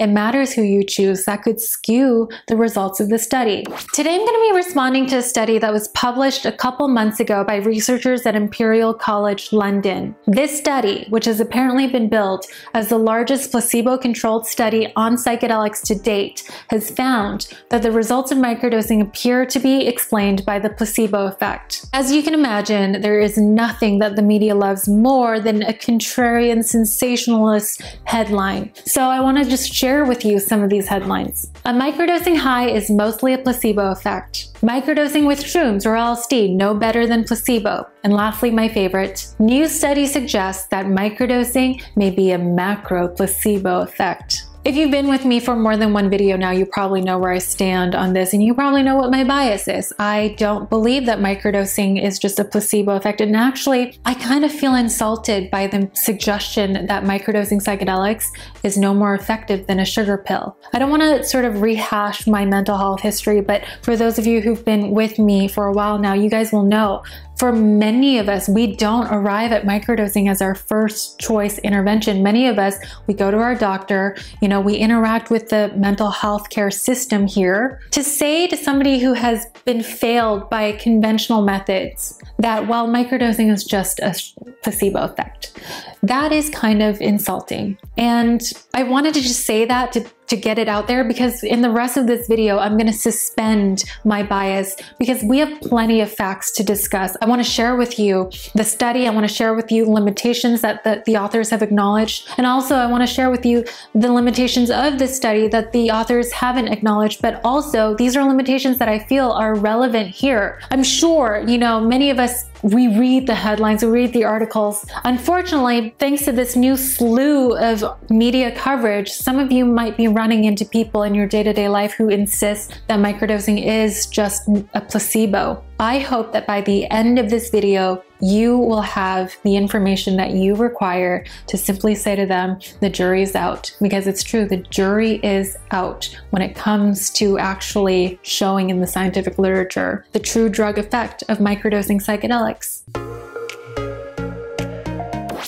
It matters who you choose. That could skew the results of the study. Today I'm going to be responding to a study that was published a couple months ago by researchers at Imperial College London. This study, which has apparently been billed as the largest placebo-controlled study on psychedelics to date, has found that the results of microdosing appear to be explained by the placebo effect. As you can imagine, there is nothing that the media loves more than a contrarian sensationalist headline. So I want to just share with you some of these headlines. A microdosing high is mostly a placebo effect. Microdosing with shrooms or LSD, no better than placebo. And lastly, my favorite, new study suggests that microdosing may be a macro placebo effect. If you've been with me for more than one video now, you probably know where I stand on this, and you probably know what my bias is. I don't believe that microdosing is just a placebo effect, and actually, I kind of feel insulted by the suggestion that microdosing psychedelics is no more effective than a sugar pill. I don't want to sort of rehash my mental health history, but for those of you who've been with me for a while now, you guys will know. For many of us, we don't arrive at microdosing as our first choice intervention. Many of us, we go to our doctor, you know, we interact with the mental health care system here. To say to somebody who has been failed by conventional methods that, well, microdosing is just a placebo effect, that is kind of insulting. And I wanted to just say that to get it out there, because in the rest of this video, I'm going to suspend my bias because we have plenty of facts to discuss. I want to share with you the study. I want to share with you limitations that the authors have acknowledged. And also I want to share with you the limitations of this study that the authors haven't acknowledged, but also these are limitations that I feel are relevant here. I'm sure, you know, many of us, we read the headlines, we read the articles. Unfortunately, thanks to this new slew of media coverage, some of you might be running into people in your day-to-day life who insist that microdosing is just a placebo. I hope that by the end of this video, you will have the information that you require to simply say to them, the jury's out. Because it's true, the jury is out when it comes to actually showing in the scientific literature the true drug effect of microdosing psychedelics.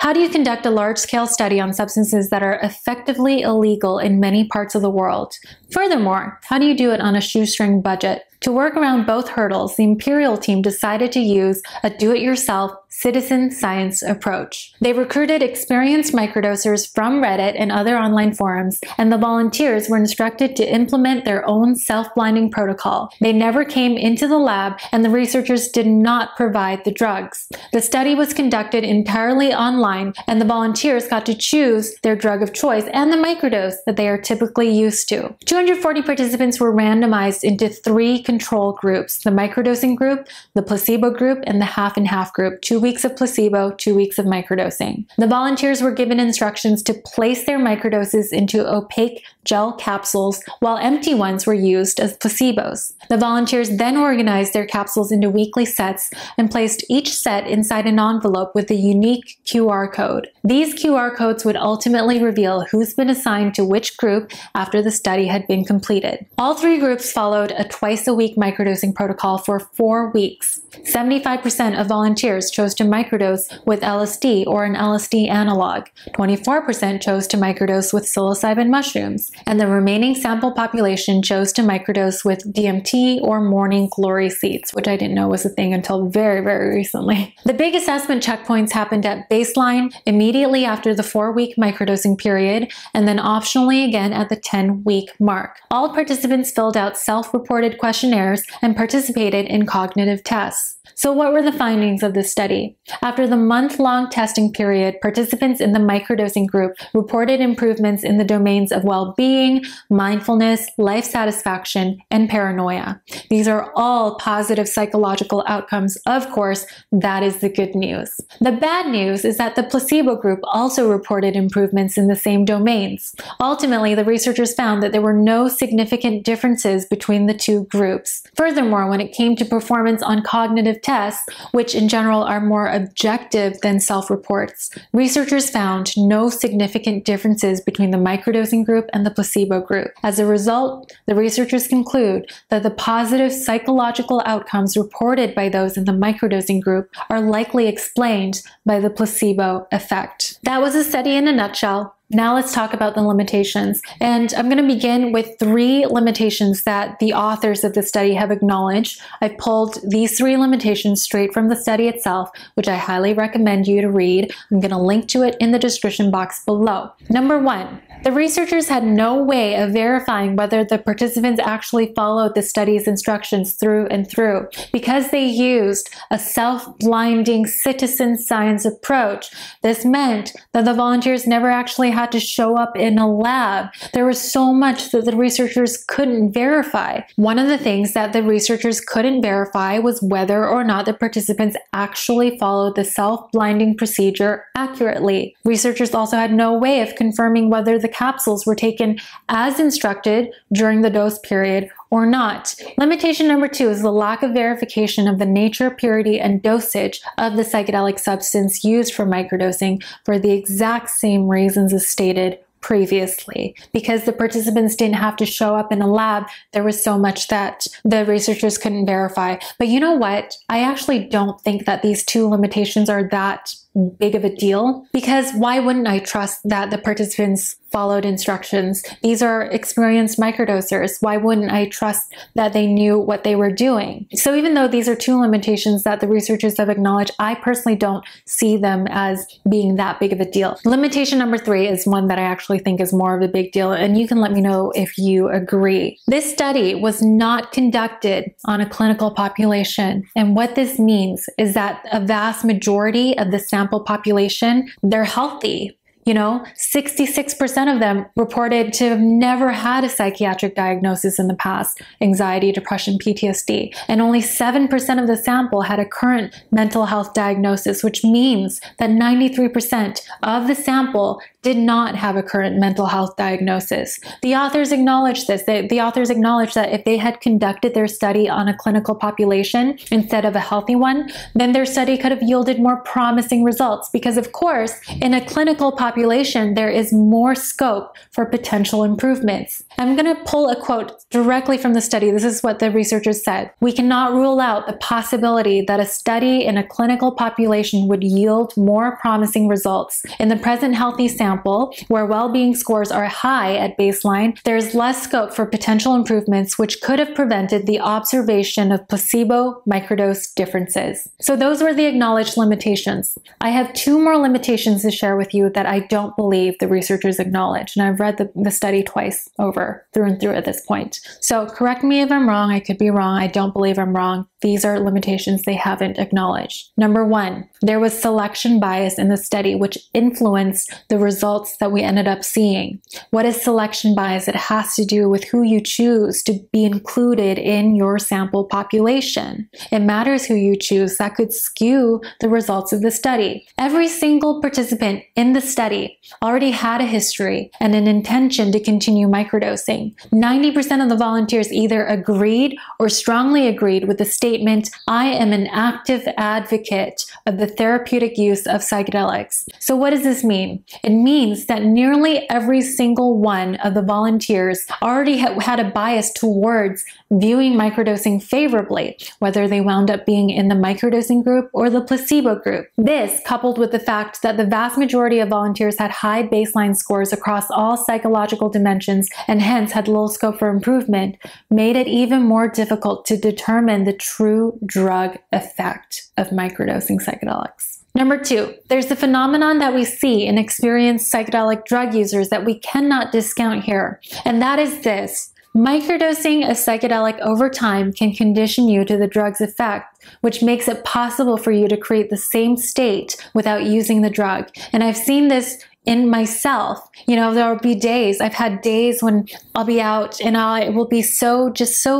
How do you conduct a large-scale study on substances that are effectively illegal in many parts of the world? Furthermore, how do you do it on a shoestring budget? To work around both hurdles, the Imperial team decided to use a do-it-yourself citizen science approach. They recruited experienced microdosers from Reddit and other online forums, and the volunteers were instructed to implement their own self-blinding protocol. They never came into the lab, and the researchers did not provide the drugs. The study was conducted entirely online, and the volunteers got to choose their drug of choice and the microdose that they are typically used to. 240 participants were randomized into three control groups: the microdosing group, the placebo group, and the half and half group. 2 weeks of placebo, 2 weeks of microdosing. The volunteers were given instructions to place their microdoses into opaque gel capsules, while empty ones were used as placebos. The volunteers then organized their capsules into weekly sets and placed each set inside an envelope with a unique QR code. These QR codes would ultimately reveal who's been assigned to which group after the study had been completed. All three groups followed a twice-a-week microdosing protocol for 4 weeks. 75% of volunteers chose to microdose with LSD or an LSD analog. 24% chose to microdose with psilocybin mushrooms, and the remaining sample population chose to microdose with DMT or morning glory seeds, which I didn't know was a thing until very, very recently. The big assessment checkpoints happened at baseline, immediately after the 4-week microdosing period, and then optionally again at the 10-week mark. All participants filled out self-reported questionnaires and participated in cognitive tests. So what were the findings of this study? After the month-long testing period, participants in the microdosing group reported improvements in the domains of well-being, mindfulness, life satisfaction, and paranoia. These are all positive psychological outcomes. Of course, that is the good news. The bad news is that the placebo group also reported improvements in the same domains. Ultimately, the researchers found that there were no significant differences between the two groups. Furthermore, when it came to performance on cognitive tests, which in general are more objective than self-reports, researchers found no significant differences between the microdosing group and the placebo group. As a result, the researchers conclude that the positive psychological outcomes reported by those in the microdosing group are likely explained by the placebo effect. That was the study in a nutshell. Now let's talk about the limitations. And I'm going to begin with three limitations that the authors of the study have acknowledged. I've pulled these three limitations straight from the study itself, which I highly recommend you to read. I'm going to link to it in the description box below. Number one, the researchers had no way of verifying whether the participants actually followed the study's instructions through and through. Because they used a self-blinding citizen science approach, this meant that the volunteers never actually had to show up in a lab. There was so much that the researchers couldn't verify. One of the things that the researchers couldn't verify was whether or not the participants actually followed the self-blinding procedure accurately. Researchers also had no way of confirming whether the capsules were taken as instructed during the dose period or not. Limitation number two is the lack of verification of the nature, purity, and dosage of the psychedelic substance used for microdosing for the exact same reasons as stated previously. Because the participants didn't have to show up in a lab, there was so much that the researchers couldn't verify. But you know what? I actually don't think that these two limitations are that big of a deal, because why wouldn't I trust that the participants followed instructions? These are experienced microdosers. Why wouldn't I trust that they knew what they were doing? So even though these are two limitations that the researchers have acknowledged, I personally don't see them as being that big of a deal. Limitation number three is one that I actually think is more of a big deal, and you can let me know if you agree. This study was not conducted on a clinical population, and what this means is that a vast majority of the sample population, they're healthy. You know, 66% of them reported to have never had a psychiatric diagnosis in the past, anxiety, depression, PTSD, and only 7% of the sample had a current mental health diagnosis, which means that 93% of the sample did not have a current mental health diagnosis. The authors acknowledge this. The authors acknowledge that if they had conducted their study on a clinical population instead of a healthy one, then their study could have yielded more promising results, because of course, in a clinical population, there is more scope for potential improvements. I'm going to pull a quote directly from the study. This is what the researchers said. "We cannot rule out the possibility that a study in a clinical population would yield more promising results. In the present healthy sample, where well-being scores are high at baseline, there is less scope for potential improvements, which could have prevented the observation of placebo microdose differences." So those were the acknowledged limitations. I have two more limitations to share with you that I don't believe the researchers acknowledge, and I've read the study twice over, through and through at this point. So correct me if I'm wrong. I could be wrong. I don't believe I'm wrong. These are limitations they haven't acknowledged. Number one, there was selection bias in the study, which influenced the results that we ended up seeing. What is selection bias? It has to do with who you choose to be included in your sample population. It matters who you choose. That could skew the results of the study. Every single participant in the study already had a history and an intention to continue microdosing. 90% of the volunteers either agreed or strongly agreed with the statement, "I am an active advocate of the therapeutic use of psychedelics." So what does this mean? It means that nearly every single one of the volunteers already had a bias towards viewing microdosing favorably, whether they wound up being in the microdosing group or the placebo group. This, coupled with the fact that the vast majority of volunteers had high baseline scores across all psychological dimensions and hence had low scope for improvement, made it even more difficult to determine the true drug effect of microdosing psychedelics. Number two, there's the phenomenon that we see in experienced psychedelic drug users that we cannot discount here, and that is this. Microdosing a psychedelic over time can condition you to the drug's effect, which makes it possible for you to create the same state without using the drug. And I've seen this in myself. You know, there'll be days, I've had days when I'll be out and I will be so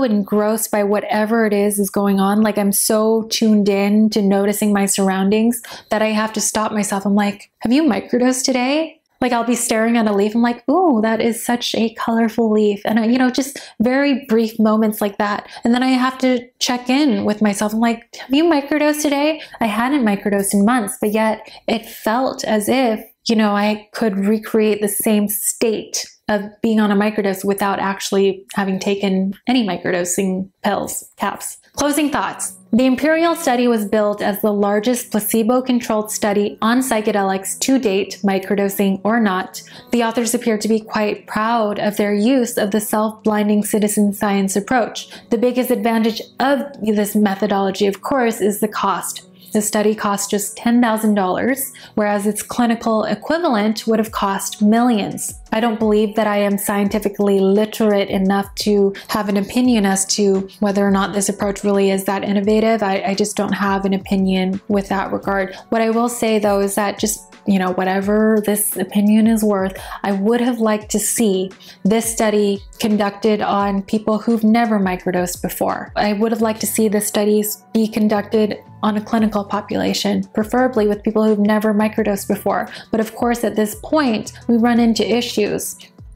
engrossed by whatever it is going on. Like, I'm so tuned in to noticing my surroundings that I have to stop myself. I'm like, have you microdosed today? Like, I'll be staring at a leaf. I'm like, ooh, that is such a colorful leaf. And, you know, just very brief moments like that. And then I have to check in with myself. I'm like, have you microdosed today? I hadn't microdosed in months, but yet it felt as if, you know, I could recreate the same state of being on a microdose without actually having taken any microdosing pills, caps. Closing thoughts. The Imperial study was billed as the largest placebo-controlled study on psychedelics to date, microdosing or not. The authors appear to be quite proud of their use of the self-blinding citizen science approach. The biggest advantage of this methodology, of course, is the cost. The study cost just $10,000, whereas its clinical equivalent would have cost millions. I don't believe that I am scientifically literate enough to have an opinion as to whether or not this approach really is that innovative. I just don't have an opinion with that regard. What I will say though is that just, you know, whatever this opinion is worth, I would have liked to see this study conducted on people who've never microdosed before. I would have liked to see the studies be conducted on a clinical population, preferably with people who've never microdosed before. But of course, at this point, we run into issues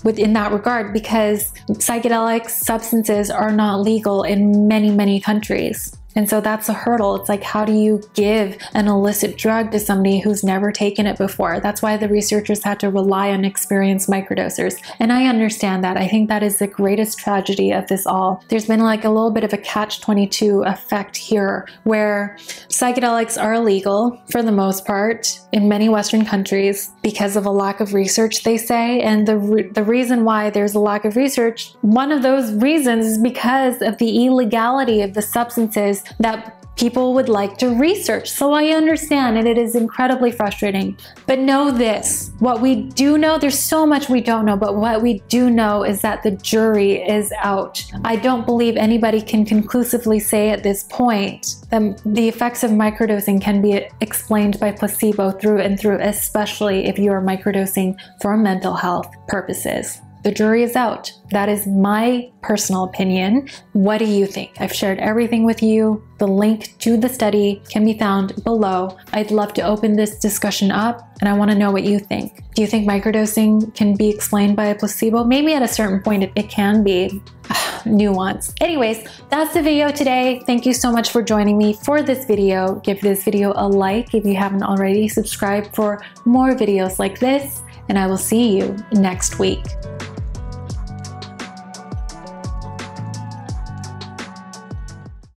within that regard because psychedelic substances are not legal in many, many countries. And so that's a hurdle. It's like, how do you give an illicit drug to somebody who's never taken it before? That's why the researchers had to rely on experienced microdosers. And I understand that. I think that is the greatest tragedy of this all. There's been like a little bit of a catch-22 effect here where psychedelics are illegal for the most part in many Western countries because of a lack of research, they say. And the reason why there's a lack of research, one of those reasons is because of the illegality of the substances that people would like to research. So I understand, and it is incredibly frustrating. But know this, what we do know, there's so much we don't know, but what we do know is that the jury is out. I don't believe anybody can conclusively say at this point that the effects of microdosing can be explained by placebo through and through, especially if you are microdosing for mental health purposes. The jury is out. That is my personal opinion. What do you think? I've shared everything with you. The link to the study can be found below. I'd love to open this discussion up, and I want to know what you think. Do you think microdosing can be explained by a placebo? Maybe at a certain point it can be. Nuance. Anyways, that's the video today. Thank you so much for joining me for this video. Give this video a like if you haven't already. Subscribe for more videos like this, and I will see you next week.